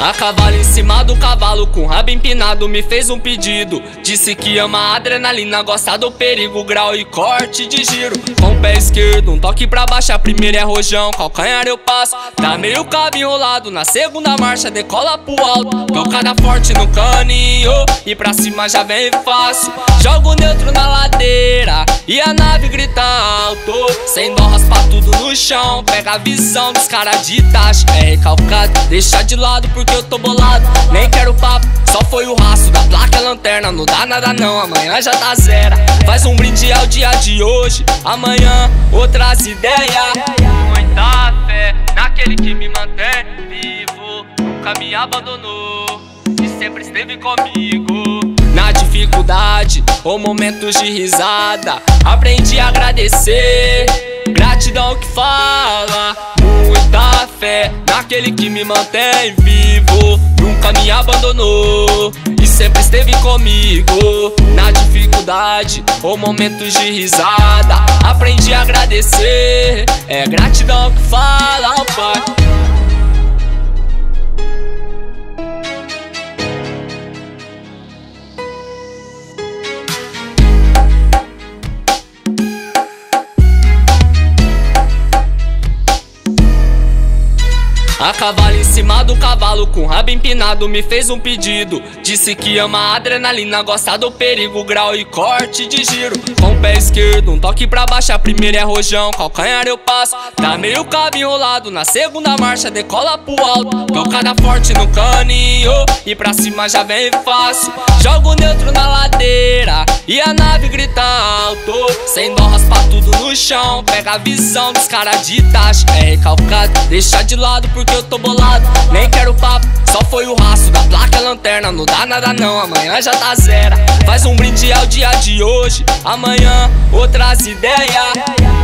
A cavalo em cima do cavalo, com o rabo empinado, me fez um pedido. Disse que ama a adrenalina, gosta do perigo, grau e corte de giro. Com o pé esquerdo, um toque pra baixo, a primeira é rojão, calcanhar eu passo. Dá meio cabo enrolado, na segunda marcha decola pro alto. Tocada forte no caninho, e pra cima já vem fácil. Jogo neutro na ladeira, e a nave grita alto. Sem dó raspa tudo no chão, pega a visão dos caras de Itachi. É recalcado, deixa de lado porque eu tô bolado, nem quero papo. Só foi o rastro da placa lanterna, não dá nada não, amanhã já tá zero. Faz um brinde ao dia de hoje, amanhã outras ideias. Muita fé naquele que me mantém vivo, nunca me abandonou e sempre esteve comigo. Na dificuldade ou momentos de risada, aprendi a agradecer, gratidão que fala. Muita fé naquele que me mantém vivo, nunca me abandonou e sempre esteve comigo. Na dificuldade ou momentos de risada, aprendi a agradecer, é gratidão que fala, oh pai. A cavalo em cima do cavalo, com o rabo empinado, me fez um pedido. Disse que ama a adrenalina, gosta do perigo, grau e corte de giro. Com o pé esquerdo, um toque pra baixo, a primeira é rojão, calcanhar eu passo. Dá meio cabo enrolado, na segunda marcha decola pro alto. Tocada forte no caninho, e pra cima já vem fácil. Jogo neutro na ladeira, e a nave grita alto. Sem dó raspa tudo no chão, pega a visão dos caras de Itachi. É recalcado, deixa de lado porque eu tô bolado, nem quero papo. Só foi o rastro da placa lanterna, não dá nada não, amanhã já tá zero. Faz um brinde ao dia de hoje, amanhã outras ideias.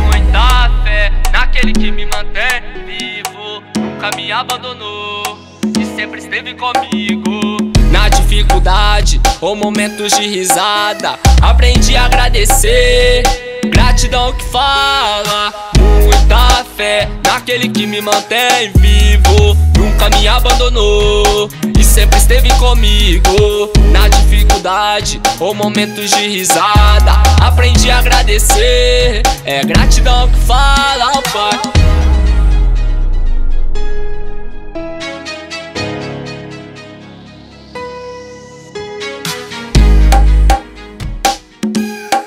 Muita fé naquele que me mantém vivo, nunca me abandonou e sempre esteve comigo. Na dificuldade ou momentos de risada, aprendi a agradecer, gratidão que fala. Muita fé naquele que me mantém vivo, nunca me abandonou e sempre esteve comigo. Na dificuldade ou momentos de risada, aprendi a agradecer, é gratidão que fala, oh pai.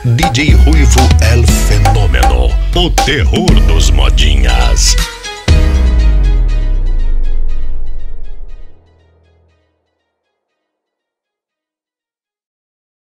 DJ Ruivo, El Fenômeno, o terror dos modinhas.